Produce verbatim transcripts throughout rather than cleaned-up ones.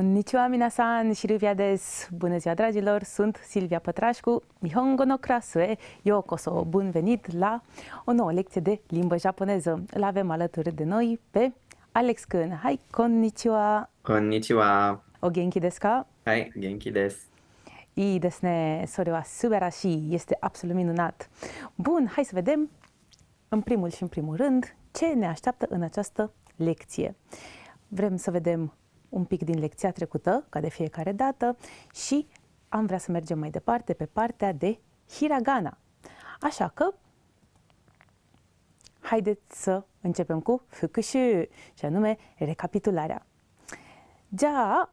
Konnichiwa minasan, Silvia desu. Bună ziua, dragilor, sunt Silvia Pătrașcu, Nihongo no classe e yokoso. Bun venit la o nouă lecție de limbă japoneză. Îl avem alături de noi pe Alex-kun. Hai, konnichiwa. Konnichiwa. O genki desu ka? Hai, genki desu. Ii desu ne, sore wa subarashii. Este absolut minunat. Bun, hai să vedem în primul și în primul rând ce ne așteaptă în această lecție. Vrem să vedem un pic din lecția trecută, ca de fiecare dată, și am vrea să mergem mai departe pe partea de hiragana. Așa că, haideți să începem cu fukushu, și anume recapitularea. Ja,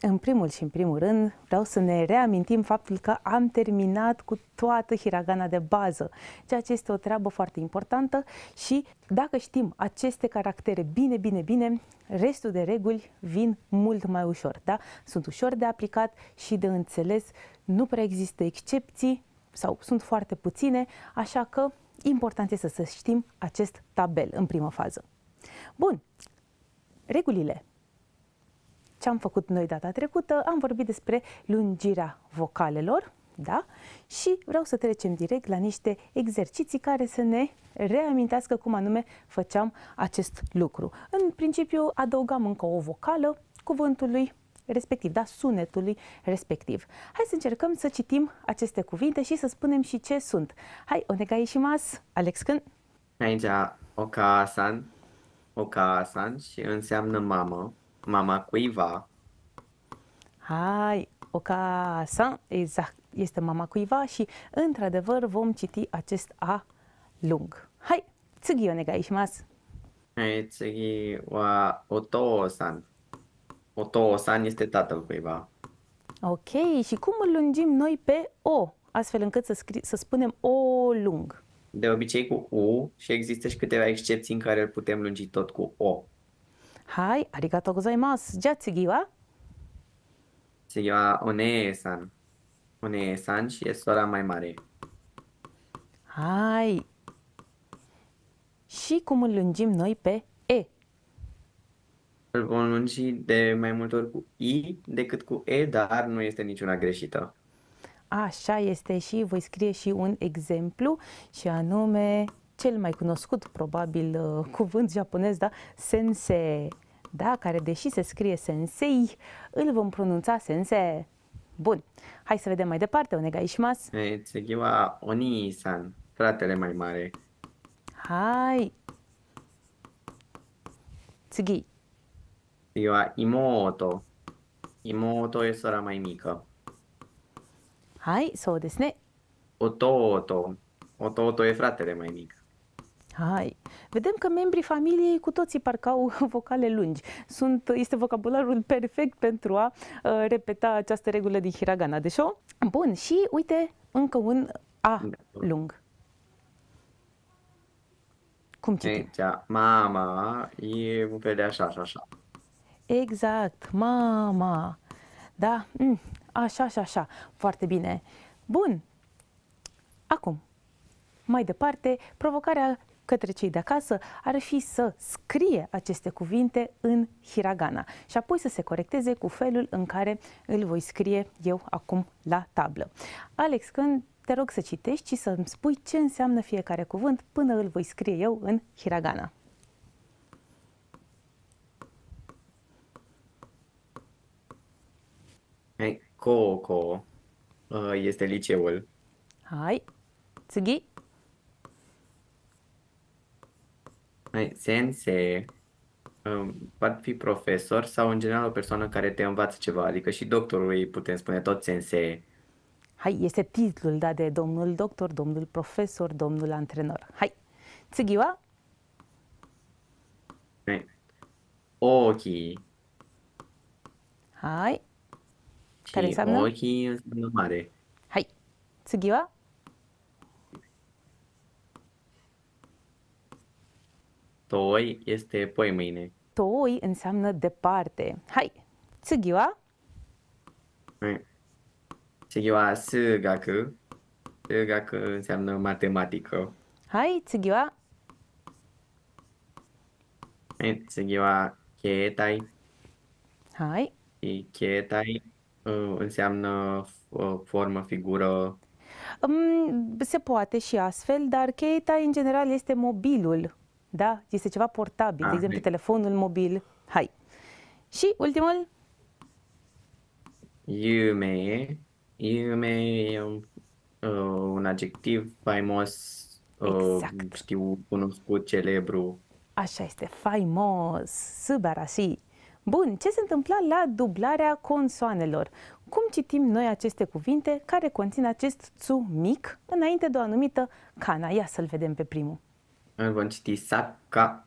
în primul și în primul rând, vreau să ne reamintim faptul că am terminat cu toată hiragana de bază, ceea ce este o treabă foarte importantă și dacă știm aceste caractere bine, bine, bine, restul de reguli vin mult mai ușor, da? Sunt ușor de aplicat și de înțeles, nu prea există excepții sau sunt foarte puține, așa că important este să știm acest tabel în prima fază. Bun, regulile. Ce am făcut noi data trecută? Am vorbit despre lungirea vocalelor, da? Și vreau să trecem direct la niște exerciții care să ne reamintească cum anume făceam acest lucru. În principiu, adăugam încă o vocală cuvântului respectiv, da? Sunetului respectiv. Hai să încercăm să citim aceste cuvinte și să spunem și ce sunt. Hai, onegai shimasu, Alex-kun. Aici, oka-san, oka-san și înseamnă mamă. Mama cuiva. Hai, oka-san, exact, este mama cuiva și într-adevăr vom citi acest A lung. Hai, tsugi onegai shimasu. Hai, tsugi wa otou-san. Otou-san este tatăl cuiva. Ok, și cum îl lungim noi pe O, astfel încât să, scri să spunem O lung? De obicei cu U și există și câteva excepții în care îl putem lungi tot cu O. Hai, arigatou gozaimasu. Ja, tsugi wa? Tsugi wa onee-san. Onee-san și e sora mai mare. Hai. Și cum îl lungim noi pe E? Îl vom lungi de mai multe ori cu I decât cu E, dar nu este niciuna greșită. Așa este și voi scrie și un exemplu și anume... cel mai cunoscut, probabil, cuvânt japonez, da? Sensei, da? Care, deși se scrie sensei, îl vom pronunța sensei. Bun, hai să vedem mai departe, onegai shimasu. Tsugi wa onii-san, fratele mai mare. Hai. Tsugi. Tsugi wa imouto. Imouto e sora mai mică. Hai, sou desu ne. Otouto. Otouto e fratele mai mic. Hai, vedem că membrii familiei cu toții parcă au vocale lungi. Sunt, este vocabularul perfect pentru a uh, repeta această regulă din hiragana, de șo? Bun, și uite încă un A lung. Cum citim? Mama e un fel de așa și așa. Exact, mama. Da, mm, așa și așa. Foarte bine. Bun. Acum. Mai departe, provocarea către cei de acasă ar fi să scrie aceste cuvinte în hiragana și apoi să se corecteze cu felul în care îl voi scrie eu acum la tablă. Alex, când te rog să citești și să-mi spui ce înseamnă fiecare cuvânt până îl voi scrie eu în hiragana. Hai, Coco este liceul. Hai, tsugi. Sensei um, poate fi profesor sau în general o persoană care te învață ceva, adică și doctorul îi putem spune tot sensei. Hai, este titlul dat de domnul doctor, domnul profesor, domnul antrenor. Hai, tsugi wa? Hai, ochi. Hai, care înseamnă? Ochi înseamnă mare. Hai, tsugi wa? Toi este poi mâine. Toi înseamnă departe. Hai, tsugi wa? Tsugi wa sugaku. Sugaku înseamnă matematică. Hai, tsugi wa? Tsugi wa ketai. Hai. Și chetai uh, înseamnă uh, formă, figură. Um, se poate și astfel, dar chetai în general este mobilul, da? Este ceva portabil, ah, de exemplu hai. telefonul mobil. Hai. Și ultimul? Yume. Yume e un, uh, un adjectiv faimos, exact. uh, știu, cunoscut, celebru. Așa este, faimos, subarasi. Bun, ce se întâmpla la dublarea consoanelor? Cum citim noi aceste cuvinte care conțin acest tsu mic înainte de o anumită kana? Ia să-l vedem pe primul. Îl vom citi sakka.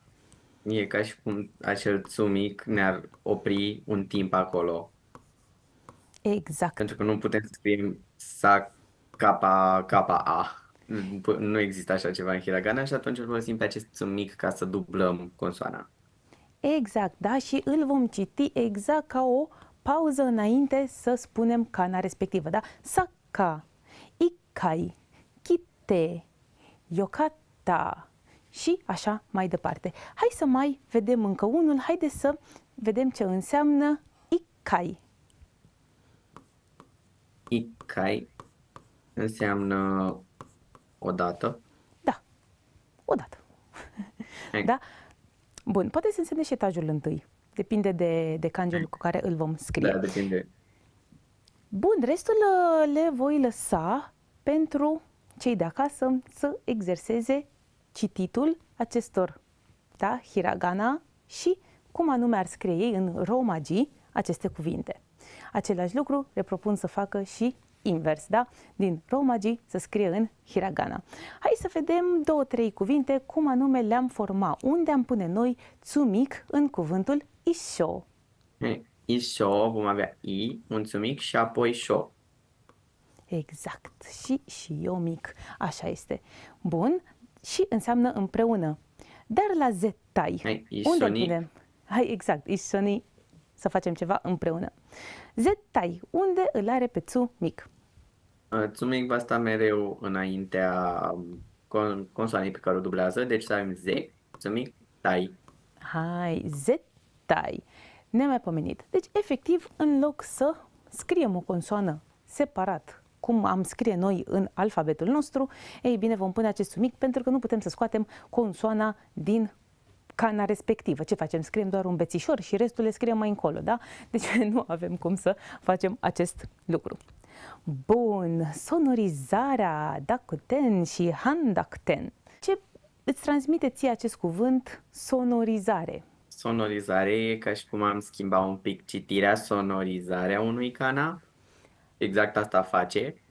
E ca și cum acel tsu mic ne-ar opri un timp acolo. Exact. Pentru că nu putem să scriem sakka-pa-ka-pa-a. Nu există așa ceva în hiragana și atunci îl folosim pe acest tsu mic ca să dublăm consoana. Exact, da, și îl vom citi exact ca o pauză înainte să spunem kana respectivă, da? Sakka, ikkai, kite, yokata și așa mai departe. Hai să mai vedem încă unul, haide să vedem ce înseamnă ikkai. Ikkai înseamnă odată? Da, odată. Da? Bun, poate să însemne și etajul întâi. Depinde de, de kanjiul cu care îl vom scrie. Da, depinde. Bun, restul le voi lăsa pentru cei de acasă să exerseze cititul acestor, da, hiragana și cum anume ar scrie ei în romaji aceste cuvinte. Același lucru le propun să facă și invers, da? Din romaji să scrie în hiragana. Hai să vedem două, trei cuvinte, cum anume le-am forma, unde am pune noi tsu mic în cuvântul isho. Isho, vom avea i, un tsu mic și apoi sho. Exact, și și eu mic, așa este. Bun, și înseamnă împreună. Dar la zetai, unde punem? Hai, exact, ishoni, să facem ceva împreună. Zetai, unde îl are pe tsu mic? Tsu mic va sta mereu înaintea consoanei pe care o dublează, deci să avem ze, tsu mic, tai. Hai, zetai, nemaipomenit. Deci, efectiv, în loc să scriem o consoană separat, cum am scrie noi în alfabetul nostru, ei bine, vom pune acest tsu mic pentru că nu putem să scoatem consoana din kana respectivă. Ce facem? Scriem doar un bețișor și restul le scriem mai încolo, da? Deci nu avem cum să facem acest lucru. Bun, sonorizarea dakuten și handakuten. Ce îți transmite ție acest cuvânt sonorizare? Sonorizare e ca și cum am schimbat un pic citirea, sonorizarea unui kana. Exact asta face.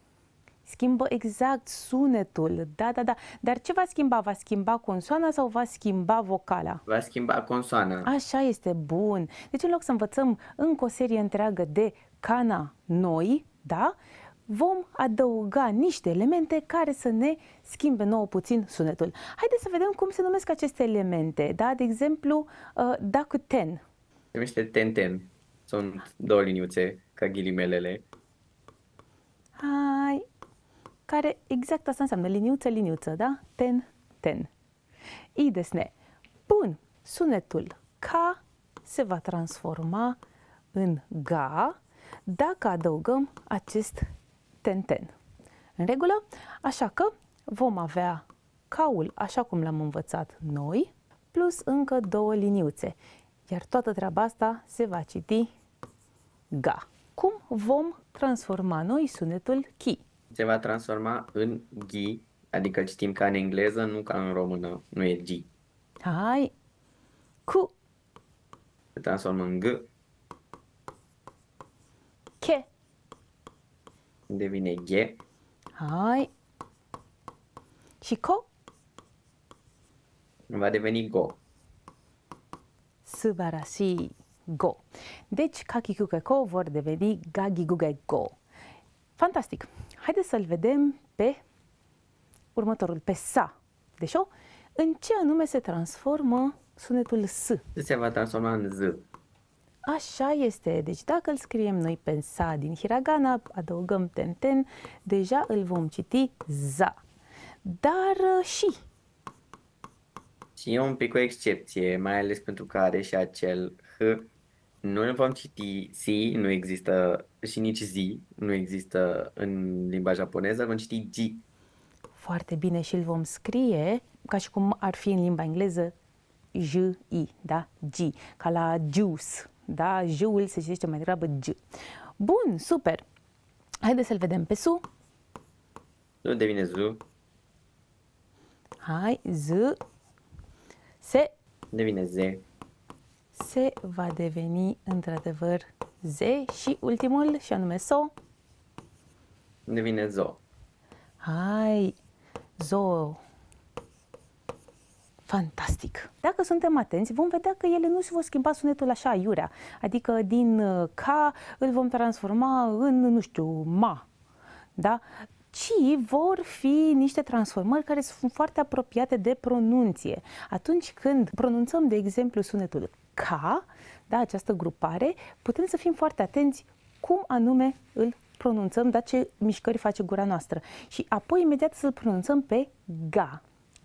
Schimbă exact sunetul, da, da, da. Dar ce va schimba? Va schimba consoana sau va schimba vocala? Va schimba consoana. Așa este, bun. Deci în loc să învățăm încă o serie întreagă de kana noi, da, vom adăuga niște elemente care să ne schimbe nouă puțin sunetul. Haideți să vedem cum se numesc aceste elemente, da? De exemplu, uh, dakuten. Se numește tenten. Sunt două liniuțe, ca ghilimelele. Hai... care exact asta înseamnă, liniuță, liniuță, da? Ten, ten. I desne. Bun, sunetul ka se va transforma în ga dacă adăugăm acest ten-ten. În regulă? Așa că vom avea kaul așa cum l-am învățat noi, plus încă două liniuțe. Iar toată treaba asta se va citi ga. Cum vom transforma noi sunetul ki? Se va transforma în ghi, adică citim ca în engleză, nu ca în română, nu e ghi. Hai, cu. Se transformă în g. Che. Devine ghe. Hai. Și co. Va deveni go. Subarasi, go. Deci, kakikuke-ko vor deveni gagiguge-go. Fantastic! Haideți să-l vedem pe următorul, pe sa. Deci, în ce anume se transformă sunetul s? Se va transforma în z. Așa este. Deci dacă îl scriem noi pe sa din hiragana, adăugăm ten-ten, deja îl vom citi za. Dar și... și e un pic o excepție, mai ales pentru că are și acel h Nu îl vom citi si, nu există, și nici zi, nu există în limba japoneză, vom citi ji. Foarte bine, și îl vom scrie ca și cum ar fi în limba engleză j-i, da? Ji, ca la juice, da? J-ul se citește mai degrabă j. Bun, super! Haideți să-l vedem pe su. Nu devine zu. Hai, z. Se. Devine ze. Se va deveni într-adevăr ze și ultimul, și anume so. Devine zo. Hai, zo. Fantastic! Dacă suntem atenți, vom vedea că ele nu se vor schimba sunetul așa aiurea. Adică din K îl vom transforma în, nu știu, ma. Da? Ci vor fi niște transformări care sunt foarte apropiate de pronunție. Atunci când pronunțăm, de exemplu, sunetul K, da, această grupare, putem să fim foarte atenți cum anume îl pronunțăm, dar ce mișcări face gura noastră. Și apoi imediat să-l pronunțăm pe ga.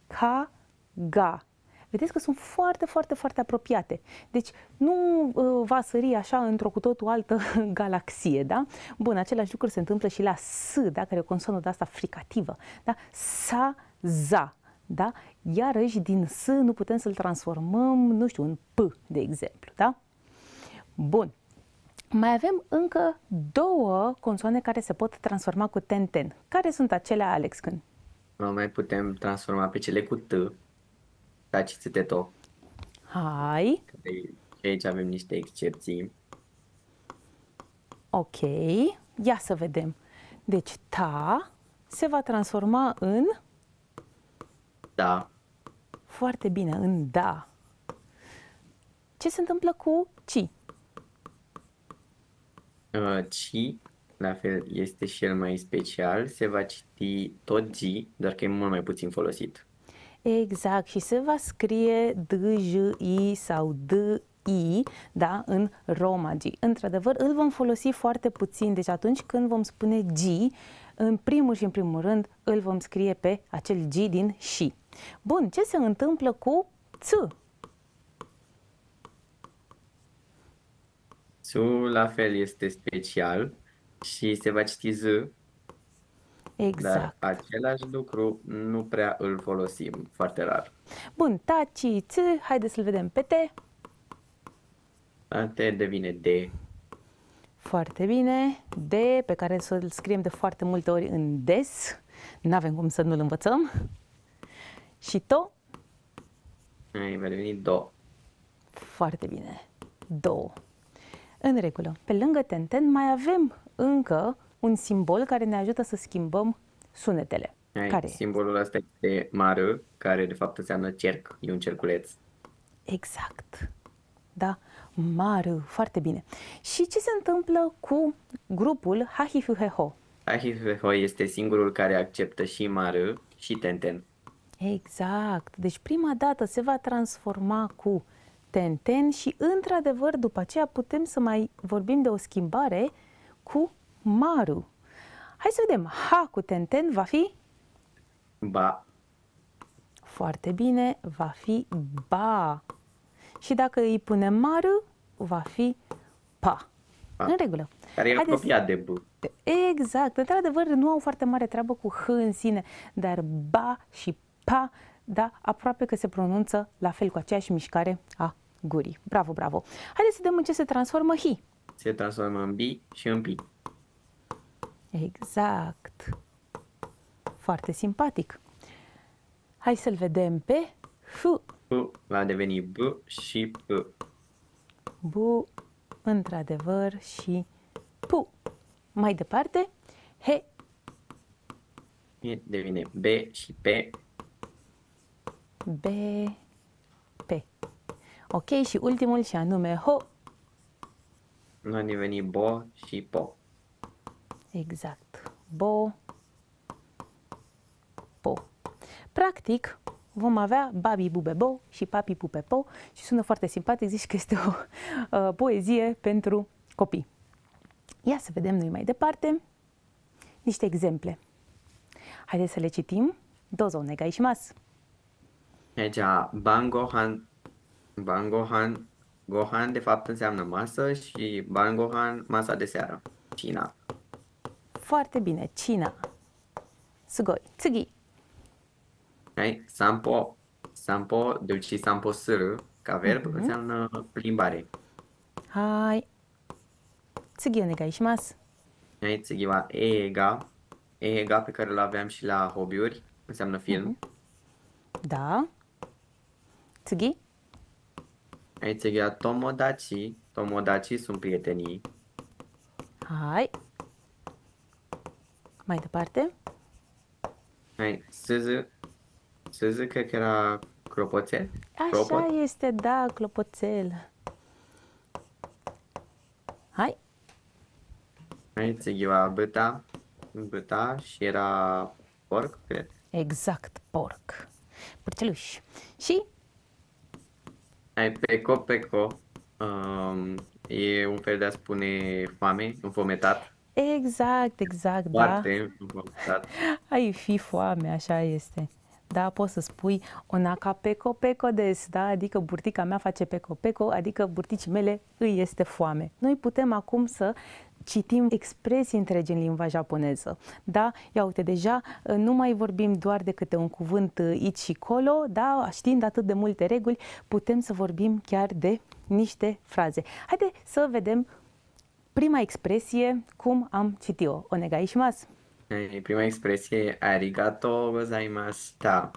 Ka, ga. Vedeți că sunt foarte, foarte, foarte apropiate. Deci nu uh, va sări așa într-o cu totul altă galaxie, da? Bun, același lucru se întâmplă și la S, da? Care e o consonă de asta fricativă, da? Sa, za, da? Iarăși din S nu putem să-l transformăm, nu știu, în P, de exemplu, da? Bun. Mai avem încă două consoane care se pot transforma cu ten-ten. Care sunt acelea, Alex-kun? Nu mai putem transforma pe cele cu T. Taci țeteto. Hai. Aici avem niște excepții. Ok. Ia să vedem. Deci ta se va transforma în... Da. Foarte bine, în da. Ce se întâmplă cu ci? Uh, ci, la fel, este și el mai special. Se va citi tot ji, doar că e mult mai puțin folosit. Exact, și se va scrie D J I sau D I, da, în romaji. Într-adevăr, îl vom folosi foarte puțin, deci atunci când vom spune G, în primul și în primul rând îl vom scrie pe acel G din și. Bun, ce se întâmplă cu Ț? Ț, la fel, este special și se va citi Z. Exact. Dar același lucru nu prea îl folosim, foarte rar. Bun, ta, ci, ți, haideți să-l vedem pe te. Te devine de. Foarte bine, de, pe care să-l scriem de foarte multe ori în des. N-avem cum să nu-l învățăm. Și to? Ei, va deveni do. Foarte bine, do. În regulă, pe lângă ten-ten mai avem încă un simbol care ne ajută să schimbăm sunetele. Ai, care simbolul ăsta este mară, care de fapt înseamnă cerc, e un cerculeț. Exact. Da, mară, foarte bine. Și ce se întâmplă cu grupul hahifuheho? Hahifuheho este singurul care acceptă și mară și ten-ten. Exact. Deci prima dată se va transforma cu ten-ten și într-adevăr după aceea putem să mai vorbim de o schimbare cu maru. Hai să vedem. Ha cu ten-ten va fi? Ba. Foarte bine, va fi ba. Și dacă îi punem maru, va fi pa. Pa. În regulă. Care e copiat de b. Exact. Într-adevăr, nu au foarte mare treabă cu h în sine, dar ba și pa, da, aproape că se pronunță la fel cu aceeași mișcare a gurii. Bravo, bravo. Haideți să vedem în ce se transformă hi. Se transformă în bi și în pi. Exact. Foarte simpatic. Hai să-l vedem pe F. F va deveni B și P. B, într-adevăr, și P. Mai departe, He. He devine B și P. B, P. Ok, și ultimul, și anume Ho. Va deveni Bo și Po. Exact. Bo, po. Practic, vom avea babi bube bo și papi pupe po și sună foarte simpatic, zici că este o uh, poezie pentru copii. Ia să vedem noi mai departe niște exemple. Haideți să le citim. Dozo negai shimasu. Aici, bangohan, bangohan, Gohan de fapt înseamnă masă și Bangohan masa de seară. Cina. Foarte bine, cina. Sugoi. Tsugi. Hai, sampo. Sampo, deci sampo suru, ca verb, uh-huh. înseamnă plimbare. Hai. Tsugi onegai shimasu. Hai, tsugi wa eiga. Eiga pe care îl aveam și la hobby-uri, înseamnă film. Uh-huh. Da. Tsugi. Hai, tsugi wa tomodachi. Tomodachi sunt prietenii. Hai. Mai departe. Hai, suzu. Suzu, cred că era clopoțel. Așa Clopot. este, da, clopoțel. Hai. Hai, tsugi wa buta. Buta și era porc, cred. Exact, porc. Purceluș. Și? Hai, peco, peco. Um, e un fel de a spune foame, înfometat. Exact, exact, Foarte da. Înfometat. Ai fi foame, așa este. Da, poți să spui onaka peco, peco des, da? Adică burtica mea face peco, peco, adică burticii mele îi este foame. Noi putem acum să citim expresii întregi în limba japoneză. Da? Ia uite, deja nu mai vorbim doar de câte un cuvânt aici și colo, da? Știind atât de multe reguli, putem să vorbim chiar de niște fraze. Haide să vedem prima expresie, cum am citit-o. Onegai shimasu. Prima expresie, arigatou gozaimashita.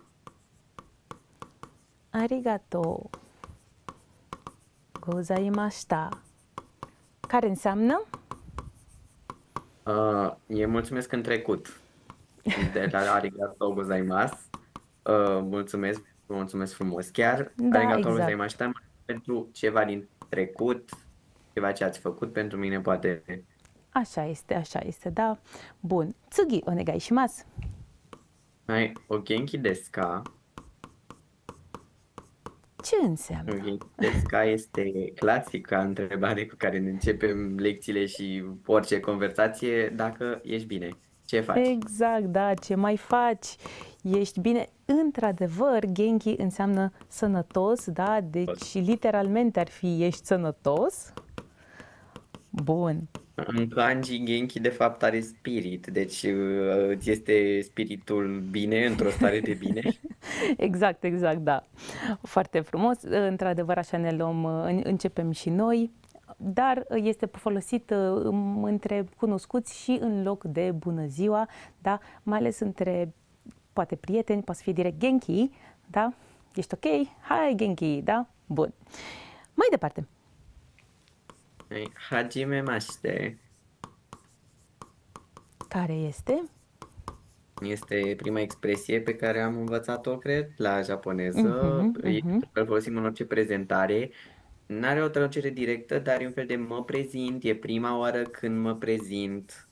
Arigatou gozaimashita. Care înseamnă? Uh, e mulțumesc în trecut. De la arigatou gozaimasu. Uh, mulțumesc, mulțumesc frumos chiar. Da, arigatou gozaimashita exact. Pentru ceva din trecut, ceva ce ați făcut pentru mine, poate. Așa este, așa este, da. Bun. Tsugi, onegai shimasu. Hai, o genki desu ka? Ce înseamnă? O genki desu ka este clasica întrebare cu care ne începem lecțiile și orice conversație, dacă ești bine. Ce faci? Exact, da, ce mai faci? Ești bine? Într-adevăr, genki înseamnă sănătos, da? Deci, literalmente ar fi ești sănătos. Bun. În kanji, genki de fapt are spirit, deci îți este spiritul bine, într-o stare de bine. Exact, exact, da. Foarte frumos, într-adevăr așa ne luăm, începem și noi, dar este folosit între cunoscuți și în loc de bună ziua, da? Mai ales între, poate, prieteni, poate să fie direct genki, da? Ești ok? Hai genki, da? Bun. Mai departe. Hajimemashite. Care este? Este prima expresie pe care am învățat-o, cred, la japoneză. Uh-huh, uh-huh. Îl folosim în orice prezentare. N-are o traducere directă, dar e un fel de mă prezint. E prima oară când mă prezint.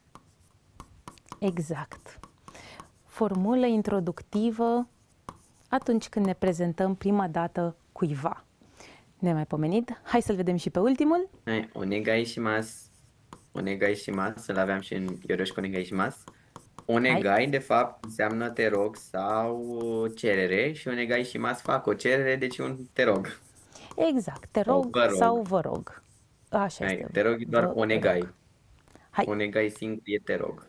Exact. Formulă introductivă atunci când ne prezentăm prima dată cuiva. Nemaipomenit. Hai să-l vedem și pe ultimul. Hai, onegai shimasu. Onegai shimasu, să-l aveam și în Yoroshiku onegai shimasu. Onegai, Hai. de fapt, înseamnă te rog sau cerere și onegai shimasu fac o cerere, deci un te rog. Exact, te rog, vă rog. sau vă rog. Așa Hai, este. Te rog doar vă onegai. Rog. Hai. Onegai singur e te rog.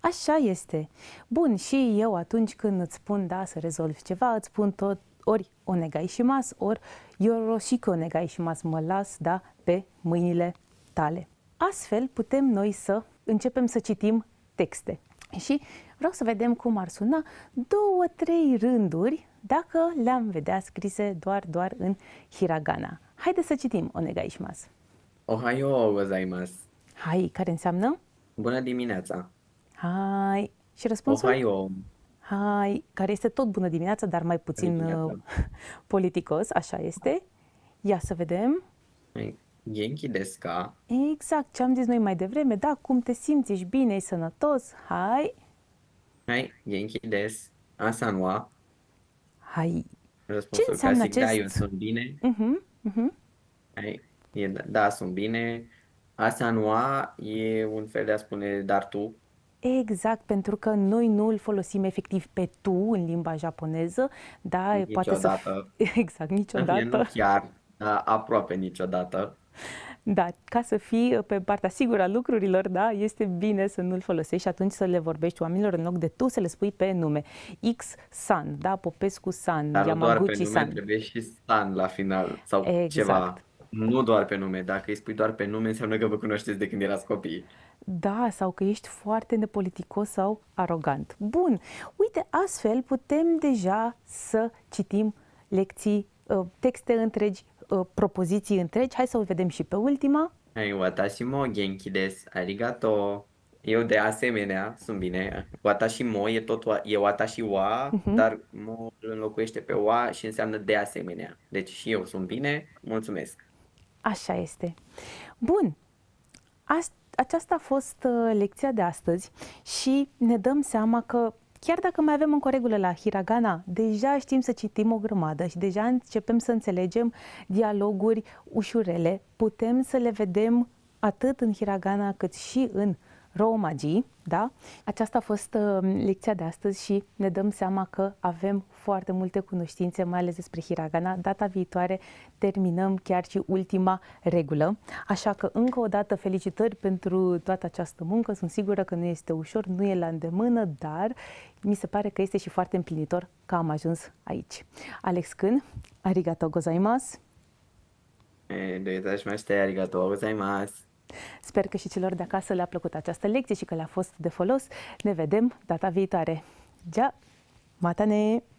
Așa este. Bun, și eu atunci când îți spun da să rezolvi ceva, îți spun tot ori onegai shimasu, ori yoroshiku onegai shimasu, mă las, da, pe mâinile tale. Astfel putem noi să începem să citim texte. Și vreau să vedem cum ar suna două, trei rânduri dacă le-am vedea scrise doar, doar în hiragana. Haideți să citim onegai shimasu. Ohayou gozaimasu. Hai, care înseamnă? Bună dimineața. Hai. Și răspunsul? Ohayou. Hai, care este tot bună dimineața, dar mai puțin uh, politicos, așa este. Ia să vedem. Genki desu ka? Exact, ce am zis noi mai devreme, da, cum te simți, ești bine, ești sănătos, hai. Hai, genki desu, asanwa. Hai. Răspunsul ce înseamnă clasic, acest? Da, eu sunt bine. Uh-huh, uh-huh. Hai, e, da, sunt bine. Asanwa e un fel de a spune, dar tu. Exact, pentru că noi nu îl folosim efectiv pe tu în limba japoneză, da, niciodată. poate să... Exact, niciodată. Nu chiar, aproape niciodată. Da, ca să fii pe partea sigură a lucrurilor, da, este bine să nu-l folosești și atunci să le vorbești oamenilor în loc de tu să le spui pe nume. X-san, da, Popescu-san, Yamaguchi-san. Dar doar pe nume, trebuie și san la final sau exact. Ceva. Nu doar pe nume, dacă îi spui doar pe nume înseamnă că vă cunoașteți de când erați copii. Da, sau că ești foarte nepoliticos sau arogant. Bun, uite, astfel putem deja să citim lecții, texte întregi, propoziții întregi. Hai să o vedem și pe ultima. Hai, watashi mo genki desu, arigato. Eu de asemenea sunt bine. Watashi mo e tot wa, e watashi wa, uh-huh. dar mo îl înlocuiește pe wa și înseamnă de asemenea. Deci și eu sunt bine, mulțumesc. Așa este. Bun, asta Aceasta a fost lecția de astăzi și ne dăm seama că chiar dacă mai avem încă o regulă la hiragana, deja știm să citim o grămadă și deja începem să înțelegem dialoguri ușurele. Putem să le vedem atât în hiragana cât și în romaji, da? Aceasta a fost lecția de astăzi și ne dăm seama că avem foarte multe cunoștințe, mai ales despre hiragana. Data viitoare terminăm chiar și ultima regulă. Așa că încă o dată felicitări pentru toată această muncă. Sunt sigură că nu este ușor, nu e la îndemână, dar mi se pare că este și foarte împlinitor că am ajuns aici. Alex-kun, arigatou gozaimasu! Arigatou gozaimasu! Sper că și celor de acasă le-a plăcut această lecție și că le-a fost de folos. Ne vedem data viitoare. Ja, mata ne!